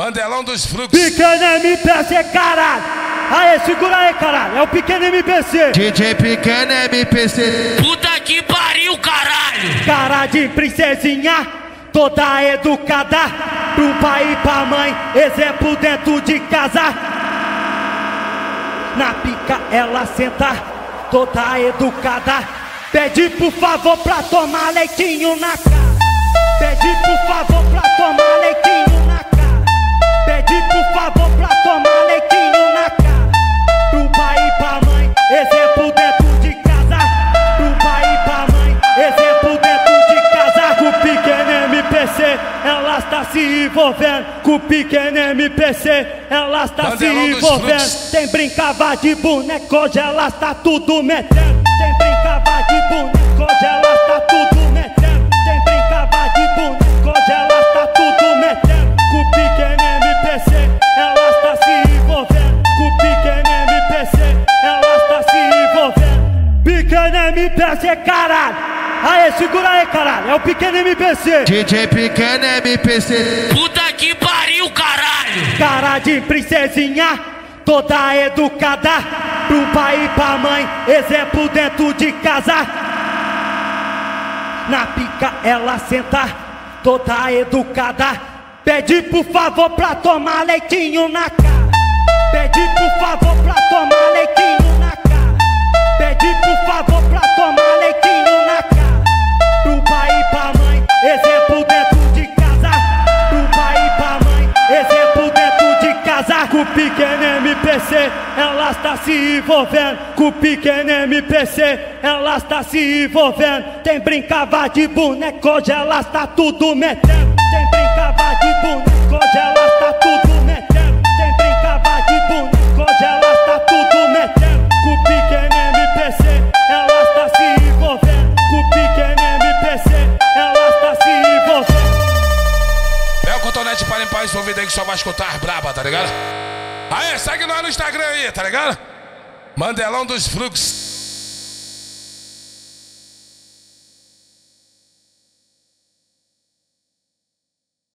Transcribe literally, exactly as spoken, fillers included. Mandelão dos Fluxos. Pikeno M P C, caralho. Aê, segura aí, caralho. É o Pikeno M P C. D J Pikeno M P C. Puta que pariu, caralho. Cara de princesinha, toda educada. Pro pai e pra mãe, exemplo dentro de casa. Na pica ela senta, toda educada. Pede por favor pra tomar leitinho na cara. Pede por favor pra tomar leitinho na cara. Pedi por favor pra tomar leitinho na cara. Pro pai e pra mãe, exemplo dentro de casa. Pro pai e pra mãe, exemplo dentro de casa. Com o Pikeno M P C, ela está se envolvendo. Com o Pikeno M P C, ela está se envolvendo. Tem brincava de boneco, hoje ela está tudo metendo. Tem brincava de boneco, hoje ela está tudo metendo. Tem brincava de boneco, hoje ela está tudo metendo. Com o Pikeno ela está se envolvendo. Com o Pikeno M P C, ela está se envolvendo. Pikeno M P C, caralho. Aê, segura aí, caralho. É o Pikeno M P C. D J Pikeno M P C. Puta que pariu, caralho. Cara de princesinha, toda educada. Pro pai e pra mãe, exemplo dentro de casa. Na pica ela senta, toda educada. Pede por favor pra tomar leitinho na cara. Pede por favor pra tomar leitinho na cara. Pede por favor pra tomar leitinho na cara. Pro pai e pra mãe, exemplo dentro de casa. Pro pai e pra mãe, exemplo dentro de casa. Com o Pikeno M P C, ela está se envolvendo. Com o Pikeno M P C, ela está se envolvendo. Tem brincava de boneco, hoje ela está tudo metendo. Tem brincava de boneco, hoje ela está tudo metendo. Tem brincava de boneco, hoje ela está tudo metendo. Com o Pikeno M P C, ela está se envolvendo. Com o Pikeno M P C, ela está se envolvendo. É o cotonete para limpar esse ouvido aí que só vai escutar braba, tá ligado? Aê, segue nós no Instagram aí, tá ligado? Mandelão dos Fluxos.